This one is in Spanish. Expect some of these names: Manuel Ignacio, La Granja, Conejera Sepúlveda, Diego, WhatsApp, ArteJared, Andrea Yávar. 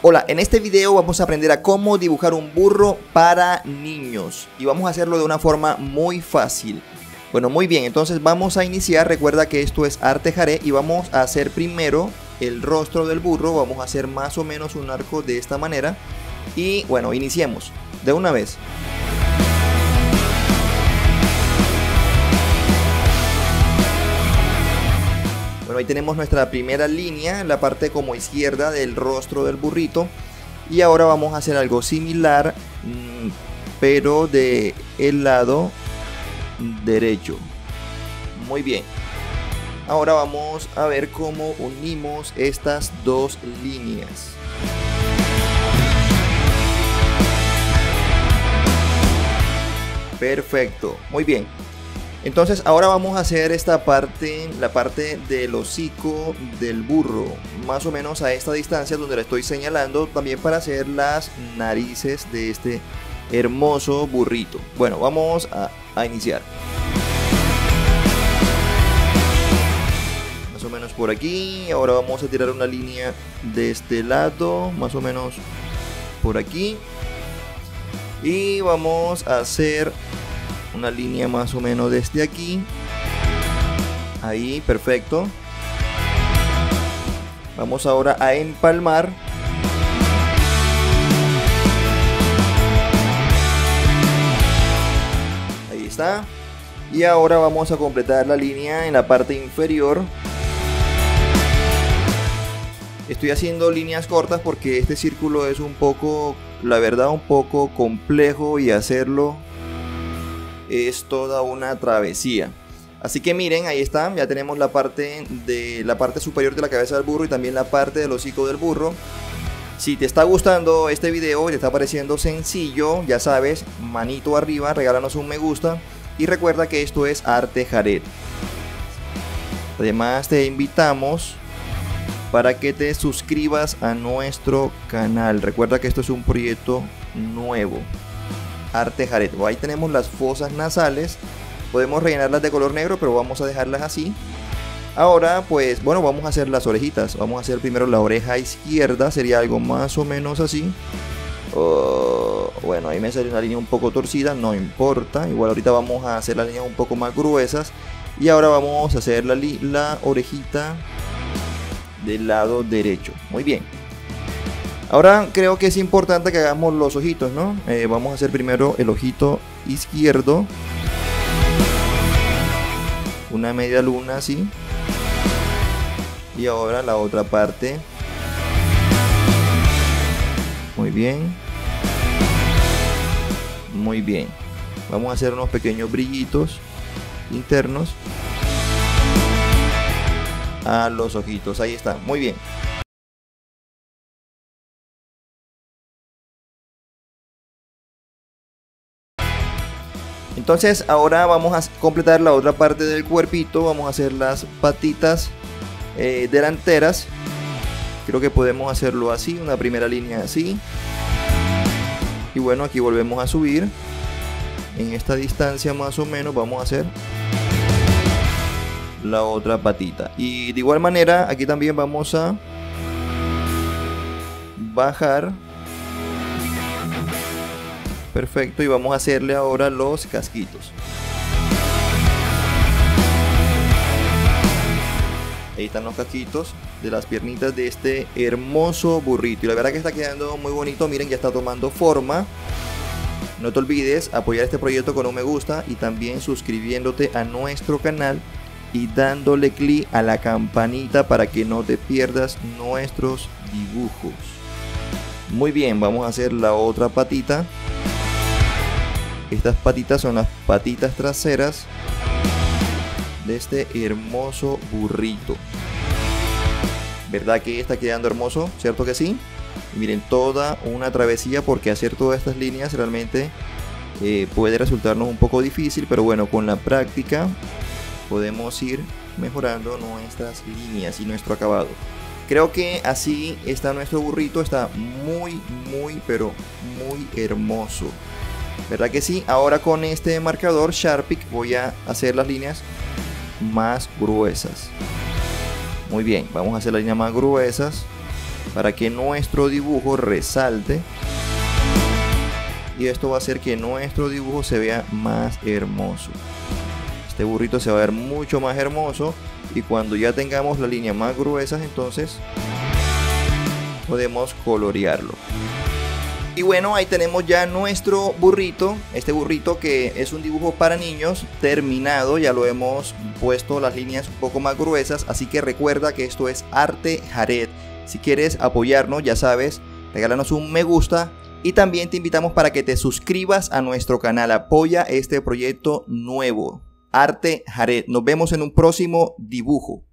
Hola, en este video vamos a aprender a cómo dibujar un burro para niños y vamos a hacerlo de una forma muy fácil. Bueno, muy bien, entonces vamos a iniciar. Recuerda que esto es ArteJared y vamos a hacer primero el rostro del burro. Vamos a hacer más o menos un arco de esta manera y bueno, iniciemos de una vez. Ahí tenemos nuestra primera línea, la parte como izquierda del rostro del burrito, y ahora vamos a hacer algo similar pero de el lado derecho. Muy bien, ahora vamos a ver cómo unimos estas dos líneas. Perfecto, muy bien. Entonces ahora vamos a hacer esta parte, la parte del hocico del burro, más o menos a esta distancia donde la estoy señalando, también para hacer las narices de este hermoso burrito. Bueno, vamos a iniciar. Más o menos por aquí, ahora vamos a tirar una línea de este lado, más o menos por aquí. Y vamos a hacer una línea más o menos desde aquí. Ahí, perfecto. Vamos ahora a empalmar. Ahí está. Y ahora vamos a completar la línea en la parte inferior. Estoy haciendo líneas cortas porque este círculo es un poco, la verdad, un poco complejo y hacerlo es toda una travesía. Así que miren, ahí está, ya tenemos la parte superior de la cabeza del burro y también la parte del hocico del burro. Si te está gustando este video y te está pareciendo sencillo, ya sabes, manito arriba, regálanos un me gusta y recuerda que esto es ArteJared. Además te invitamos para que te suscribas a nuestro canal. Recuerda que esto es un proyecto nuevo, ArteJared. Ahí tenemos las fosas nasales, podemos rellenarlas de color negro, pero vamos a dejarlas así. Ahora pues bueno, vamos a hacer las orejitas. Vamos a hacer primero la oreja izquierda, sería algo más o menos así. Bueno, ahí me salió una línea un poco torcida, no importa, igual ahorita vamos a hacer las líneas un poco más gruesas. Y ahora vamos a hacer la orejita del lado derecho. Muy bien. Ahora creo que es importante que hagamos los ojitos, ¿no? Vamos a hacer primero el ojito izquierdo. Una media luna así. Y ahora la otra parte. Muy bien. Muy bien. Vamos a hacer unos pequeños brillitos internos a los ojitos. Ahí está. Muy bien. Entonces ahora vamos a completar la otra parte del cuerpito. Vamos a hacer las patitas delanteras. Creo que podemos hacerlo así, una primera línea así. Y bueno, aquí volvemos a subir. En esta distancia más o menos vamos a hacer la otra patita. Y de igual manera aquí también vamos a bajar. Perfecto, y vamos a hacerle ahora los casquitos. Ahí están los casquitos de las piernitas de este hermoso burrito. Y la verdad que está quedando muy bonito, miren, ya está tomando forma. No te olvides apoyar este proyecto con un me gusta y también suscribiéndote a nuestro canal y dándole clic a la campanita para que no te pierdas nuestros dibujos. Muy bien, vamos a hacer la otra patita. Estas patitas son las patitas traseras de este hermoso burrito. ¿Verdad que está quedando hermoso? ¿Cierto que sí? Y miren, toda una travesía porque hacer todas estas líneas realmente puede resultarnos un poco difícil, pero bueno, con la práctica podemos ir mejorando nuestras líneas y nuestro acabado. Creo que así está nuestro burrito, está muy, muy, pero muy hermoso. ¿Verdad que sí? Ahora con este marcador Sharpie voy a hacer las líneas más gruesas. Muy bien, vamos a hacer las líneas más gruesas. para que nuestro dibujo resalte, y esto va a hacer que nuestro dibujo se vea más hermoso. Este burrito se va a ver mucho más hermoso, y cuando ya tengamos las líneas más gruesas, entonces podemos colorearlo. Y bueno, ahí tenemos ya nuestro burrito, este burrito que es un dibujo para niños terminado. Ya lo hemos puesto las líneas un poco más gruesas, así que recuerda que esto es ArteJared. Si quieres apoyarnos, ya sabes, regálanos un me gusta y también te invitamos para que te suscribas a nuestro canal. Apoya este proyecto nuevo, ArteJared. Nos vemos en un próximo dibujo.